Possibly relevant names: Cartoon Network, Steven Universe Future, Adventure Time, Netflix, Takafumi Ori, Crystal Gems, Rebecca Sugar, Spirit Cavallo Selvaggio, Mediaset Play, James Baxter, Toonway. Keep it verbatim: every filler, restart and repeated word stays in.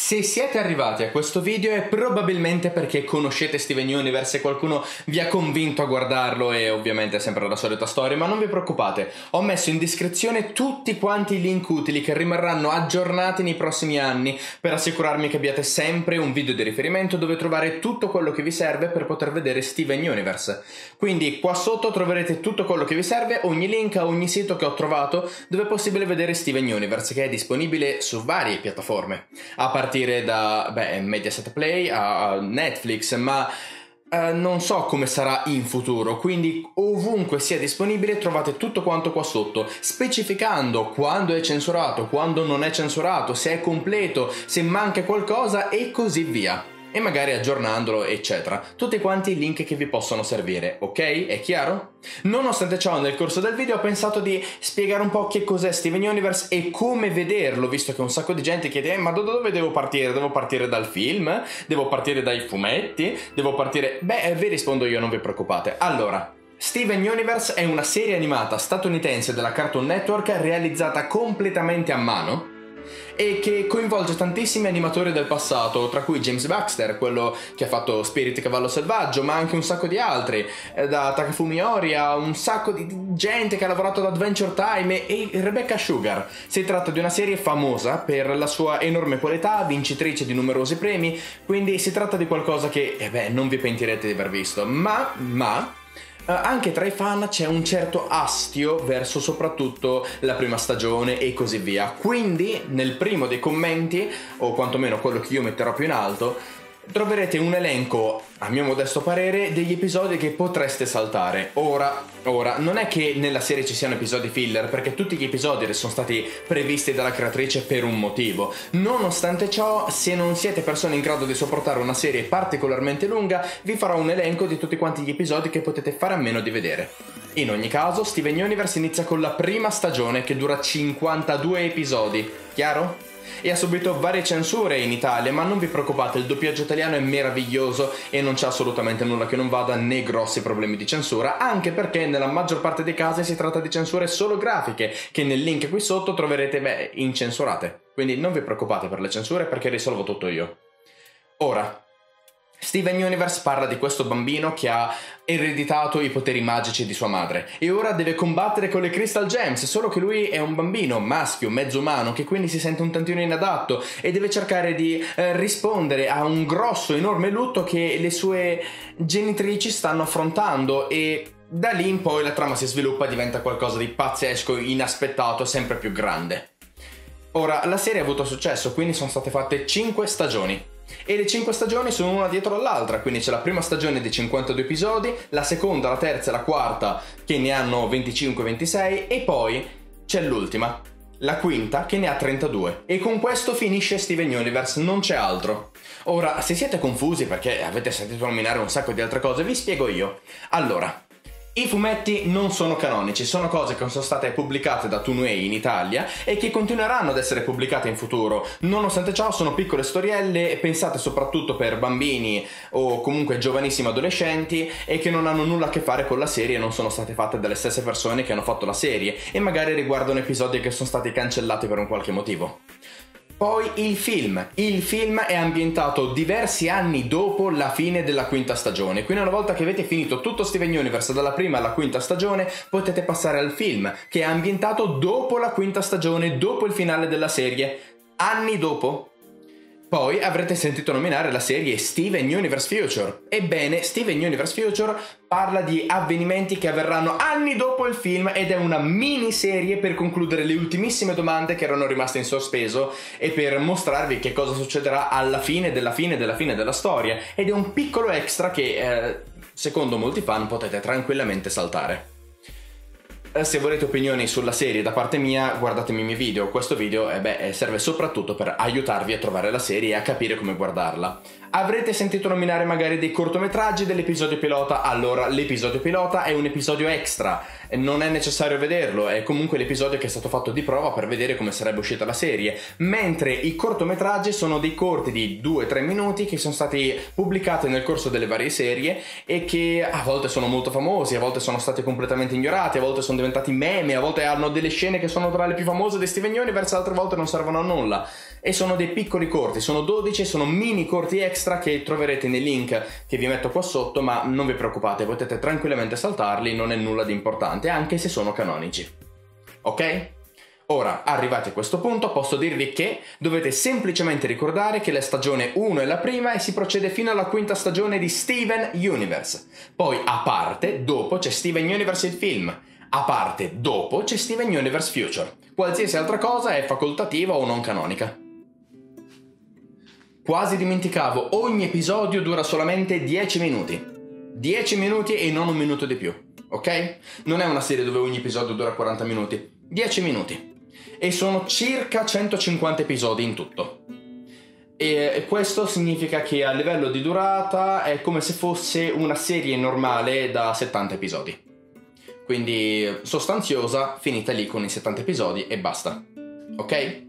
Se siete arrivati a questo video è probabilmente perché conoscete Steven Universe e qualcuno vi ha convinto a guardarlo, e ovviamente è sempre la solita storia, ma non vi preoccupate, ho messo in descrizione tutti quanti i link utili che rimarranno aggiornati nei prossimi anni per assicurarmi che abbiate sempre un video di riferimento dove trovare tutto quello che vi serve per poter vedere Steven Universe. Quindi qua sotto troverete tutto quello che vi serve, ogni link a ogni sito che ho trovato dove è possibile vedere Steven Universe, che è disponibile su varie piattaforme. A partire partire da beh, Mediaset Play a Netflix, ma eh, non so come sarà in futuro, quindi ovunque sia disponibile trovate tutto quanto qua sotto, specificando quando è censurato, quando non è censurato, se è completo, se manca qualcosa e così via, e magari aggiornandolo eccetera, tutti quanti i link che vi possono servire, ok? È chiaro? Nonostante ciò, nel corso del video ho pensato di spiegare un po' che cos'è Steven Universe e come vederlo, visto che un sacco di gente chiede eh, ma da dove devo partire? Devo partire dal film? Devo partire dai fumetti? Devo partire... Beh, vi rispondo io, non vi preoccupate. Allora, Steven Universe è una serie animata statunitense della Cartoon Network realizzata completamente a mano e che coinvolge tantissimi animatori del passato, tra cui James Baxter, quello che ha fatto Spirit Cavallo Selvaggio, ma anche un sacco di altri, da Takafumi Ori a un sacco di gente che ha lavorato ad Adventure Time e Rebecca Sugar. Si tratta di una serie famosa per la sua enorme qualità, vincitrice di numerosi premi, quindi si tratta di qualcosa che eh beh, non vi pentirete di aver visto, ma, ma... Uh, anche tra i fan c'è un certo astio verso soprattutto la prima stagione e così via, quindi nel primo dei commenti, o quantomeno quello che io metterò più in alto, troverete un elenco, a mio modesto parere, degli episodi che potreste saltare. Ora, ora, non è che nella serie ci siano episodi filler, perché tutti gli episodi sono stati previsti dalla creatrice per un motivo. Nonostante ciò, se non siete persone in grado di sopportare una serie particolarmente lunga, vi farò un elenco di tutti quanti gli episodi che potete fare a meno di vedere. In ogni caso, Steven Universe inizia con la prima stagione, che dura cinquantadue episodi, chiaro? E ha subito varie censure in Italia, ma non vi preoccupate, il doppiaggio italiano è meraviglioso e non c'è assolutamente nulla che non vada, né grossi problemi di censura, anche perché nella maggior parte dei casi si tratta di censure solo grafiche, che nel link qui sotto troverete, beh, incensurate. Quindi non vi preoccupate per le censure, perché risolvo tutto io. Ora, Steven Universe parla di questo bambino che ha ereditato i poteri magici di sua madre e ora deve combattere con le Crystal Gems, solo che lui è un bambino maschio, mezzo umano, che quindi si sente un tantino inadatto e deve cercare di eh, rispondere a un grosso, enorme lutto che le sue genitrici stanno affrontando, e da lì in poi la trama si sviluppa e diventa qualcosa di pazzesco, inaspettato, sempre più grande. Ora, la serie ha avuto successo, quindi sono state fatte cinque stagioni. E le cinque stagioni sono una dietro l'altra, quindi c'è la prima stagione di cinquantadue episodi, la seconda, la terza e la quarta che ne hanno venticinque ventisei, e poi c'è l'ultima, la quinta, che ne ha trentadue. E con questo finisce Steven Universe, non c'è altro. Ora, se siete confusi perché avete sentito nominare un sacco di altre cose, vi spiego io. Allora, i fumetti non sono canonici, sono cose che sono state pubblicate da Toonway in Italia e che continueranno ad essere pubblicate in futuro. Nonostante ciò, sono piccole storielle pensate soprattutto per bambini o comunque giovanissimi adolescenti e che non hanno nulla a che fare con la serie, non sono state fatte dalle stesse persone che hanno fatto la serie e magari riguardano episodi che sono stati cancellati per un qualche motivo. Poi il film. Il film è ambientato diversi anni dopo la fine della quinta stagione, quindi una volta che avete finito tutto Steven Universe dalla prima alla quinta stagione potete passare al film, che è ambientato dopo la quinta stagione, dopo il finale della serie, anni dopo. Poi avrete sentito nominare la serie Steven Universe Future. Ebbene, Steven Universe Future parla di avvenimenti che avverranno anni dopo il film ed è una miniserie per concludere le ultimissime domande che erano rimaste in sospeso e per mostrarvi che cosa succederà alla fine della fine della fine della storia, ed è un piccolo extra che, eh, secondo molti fan, potete tranquillamente saltare. Se volete opinioni sulla serie da parte mia, guardatemi i miei video. Questo video eh beh, serve soprattutto per aiutarvi a trovare la serie e a capire come guardarla. Avrete sentito nominare magari dei cortometraggi, dell'episodio pilota. Allora, l'episodio pilota è un episodio extra, non è necessario vederlo, è comunque l'episodio che è stato fatto di prova per vedere come sarebbe uscita la serie, mentre i cortometraggi sono dei corti di due tre minuti che sono stati pubblicati nel corso delle varie serie e che a volte sono molto famosi, a volte sono stati completamente ignorati, a volte sono diventati meme, a volte hanno delle scene che sono tra le più famose di Steven Universe, altre volte non servono a nulla. e sono dei piccoli corti, sono dodici, sono mini corti extra che troverete nei link che vi metto qua sotto, ma non vi preoccupate, potete tranquillamente saltarli, non è nulla di importante, anche se sono canonici. Ok? Ora, arrivati a questo punto, posso dirvi che dovete semplicemente ricordare che la stagione uno è la prima e si procede fino alla quinta stagione di Steven Universe. Poi, a parte, dopo c'è Steven Universe il film. A parte, dopo c'è Steven Universe Future. Qualsiasi altra cosa è facoltativa o non canonica. Quasi dimenticavo, ogni episodio dura solamente dieci minuti. dieci minuti e non un minuto di più, ok? Non è una serie dove ogni episodio dura quaranta minuti. dieci minuti. E sono circa centocinquanta episodi in tutto. E questo significa che a livello di durata è come se fosse una serie normale da settanta episodi. Quindi sostanziosa, finita lì con i settanta episodi e basta. Ok?